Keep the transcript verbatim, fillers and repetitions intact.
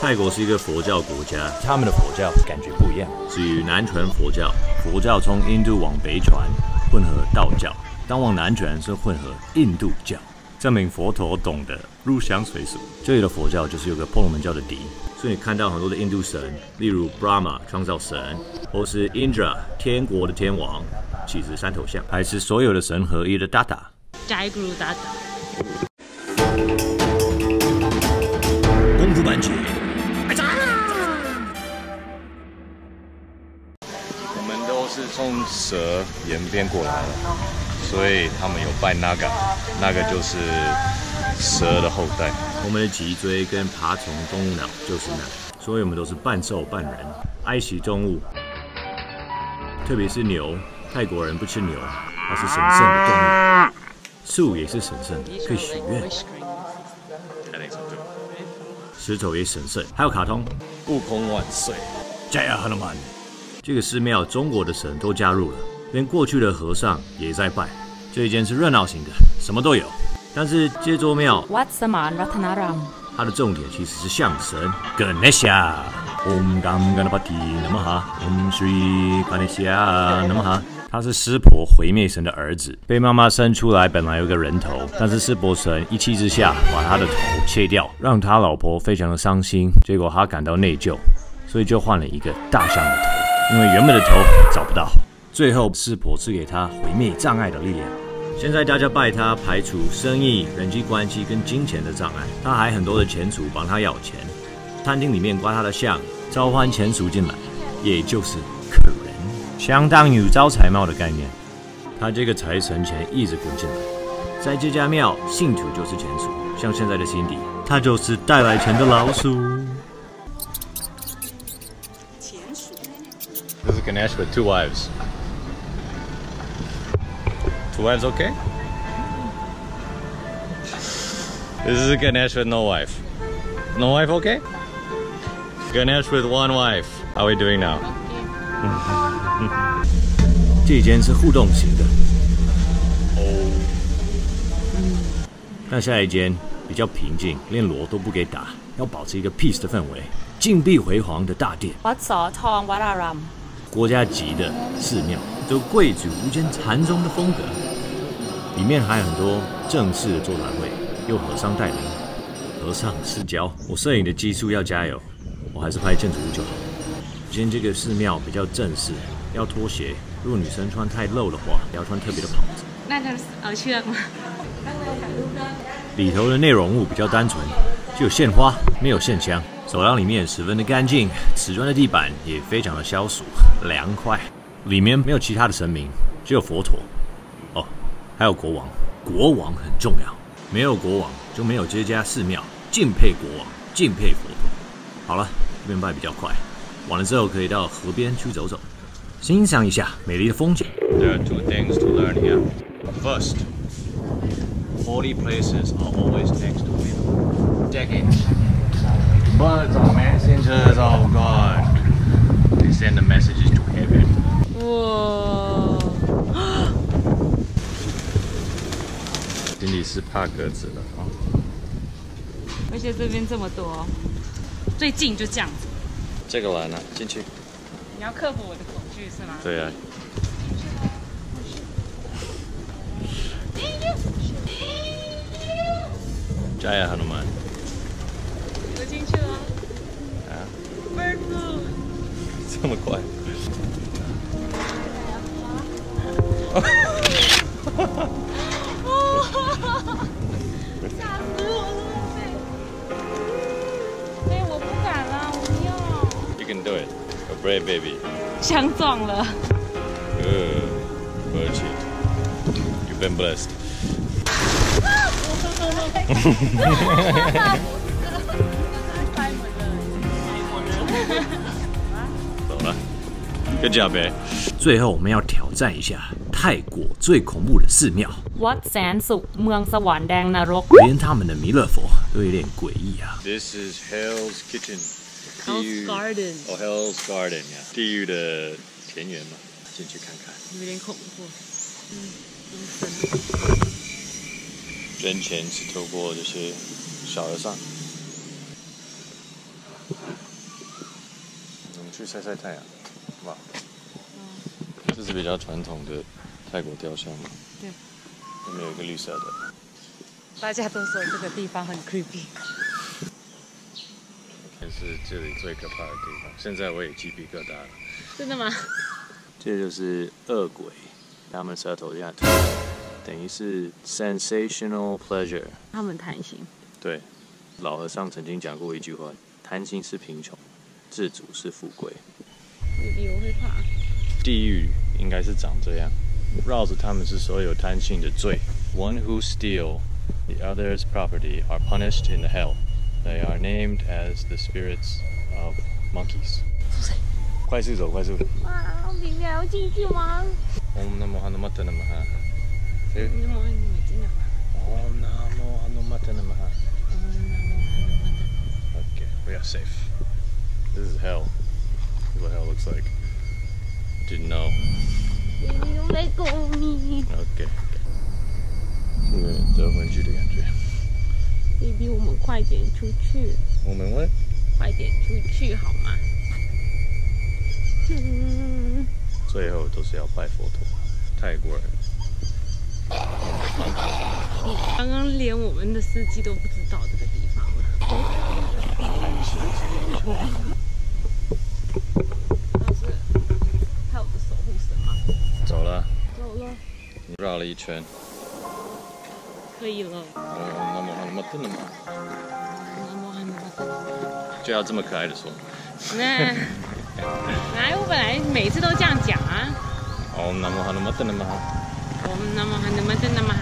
泰国是一个佛教国家，他们的佛教感觉不一样，属于南传佛教。佛教从印度往北传，混合道教；但往南传是混合印度教，证明佛陀懂得入乡随俗。这里的佛教就是有个婆罗门教的底，所以你看到很多的印度神，例如 Brahma 创造神，或是 Indra 天国的天王，其实三头像，还是所有的神合一的 Dada。Jai Guru Dada。功夫版权。 是从蛇演变过来的，所以他们有拜那个，那个就是蛇的后代。我们的脊椎跟爬虫动物脑就是那，所以我们都是半兽半人。爱惜动物，特别是牛，泰国人不吃牛，它是神圣的动物。树也是神圣的，可以许愿。石头也神圣，还有卡通。悟空万岁！加油，哈努曼！ 这个寺庙，中国的神都加入了，连过去的和尚也在拜。这一间是热闹型的，什么都有。但是这座庙， Wat Saen Suk， 它的重点其实是象神 Ganesh。Om Dam Ganapati Namaha Om Shri Ganesha Namaha。他是湿婆毁灭神的儿子，被妈妈生出来，本来有个人头，但是湿婆神一气之下把他的头切掉，让他老婆非常的伤心。结果他感到内疚，所以就换了一个大象的头。 因为原本的头找不到，最后湿婆赐给他毁灭障碍的力量。现在大家拜他，排除生意、人际关系跟金钱的障碍。他还很多的钱鼠帮他咬钱，餐厅里面挂他的像，召唤钱鼠进来，也就是客人，相当于招财猫的概念。他这个财神钱一直滚进来，在这家庙，信徒就是钱鼠，像现在的辛迪，他就是带来钱的老鼠。 This is Ganesh with two wives. Two wives, okay? This is Ganesh with no wife. No wife, okay? Ganesh with one wife. How are we doing now? 这间是互动型的。哦。那下一间比较平静，连锣都不给打，要保持一个 peace 的氛围，禁闭回皇的大殿。Wat Sothonarawan。 国家级的寺庙，都贵族间禅宗的风格，里面还有很多正式的座谈会，由和尚带领，和尚是教。我摄影的技术要加油，我还是拍建筑物就好。今天这个寺庙比较正式，要拖鞋。如果女生穿太露的话，也要穿特别的袍子。那它有ชือก吗？里头的内容物比较单纯，只有献花，没有献香。 走廊里面十分的干净，瓷砖的地板也非常的消暑凉快。里面没有其他的神明，只有佛陀，哦，还有国王。国王很重要，没有国王就没有这家寺庙。敬佩国王，敬佩佛陀。好了，这边拜比较快，完了之后可以到河边去走走，欣赏一下美丽的风景。There are two things to learn here. First, holy places are always next to people. Decades. But our messengers of God, they send the messages to heaven. Whoa! 心里是怕鸽子的啊。而且这边这么多，最近就这样子。这个完了，进去。你要克服我的恐惧是吗？对啊。加油，哈努曼！ 进去了啊！迈步，这么快！吓死我了！哎，我不敢了，我不要。You can do it, a brave baby. 相撞了。Good, virtue. You've been blessed. 走了，跟脚呗。最后我们要挑战一下泰国最恐怖的寺庙 Wat Saen Suk， เมืองสวรรค์แดงนรก。连他们的弥勒佛都有点诡异啊。This is Hell's Kitchen。Hell's Garden。哦 ，Hell's Garden 呀，地狱的田园嘛，进去看看。有点恐怖。嗯，真钱是透过这些小和尚。去晒晒太阳，哇！嗯、这是比较传统的泰国雕像嘛？对。有没有一个绿色的？大家都说这个地方很 creepy。这是这里最可怕的地方，现在我也鸡皮疙瘩了。真的吗？这就是恶鬼，他们舌头这样，等于是 sensational pleasure。他们贪心。对，老和尚曾经讲过一句话：贪心是贫穷，自主是富贵。弟弟，我会怕。地狱应该是长这样，绕着他们是所有贪心的罪。One who steal the other's property are punished in the hell. They are named as the spirits of monkeys. 快速走，快速。啊，里面要进去吗？我们那么汉的马特那么汉。你们你们进来吧。我们那么汉的马特那么汉。我们那么汉的马特。Okay, we are safe. This is hell. This is what hell looks like. Didn't know. You don't let go of me. Okay. 这个走回去的感觉。 baby， 我们快点出去。我们会快点出去好吗？嗯。最后都是要拜佛陀，泰国人。你刚刚连我们的司机都不知道这个地方了。他是他有个守护神吗？走了。走了。你绕了一圈。 可以了。那么那么真的吗？那么那么就要这么可爱的说。那哪有？我本来每次都这样讲啊。哦，那么那么真的吗？哦，那么那么真的吗？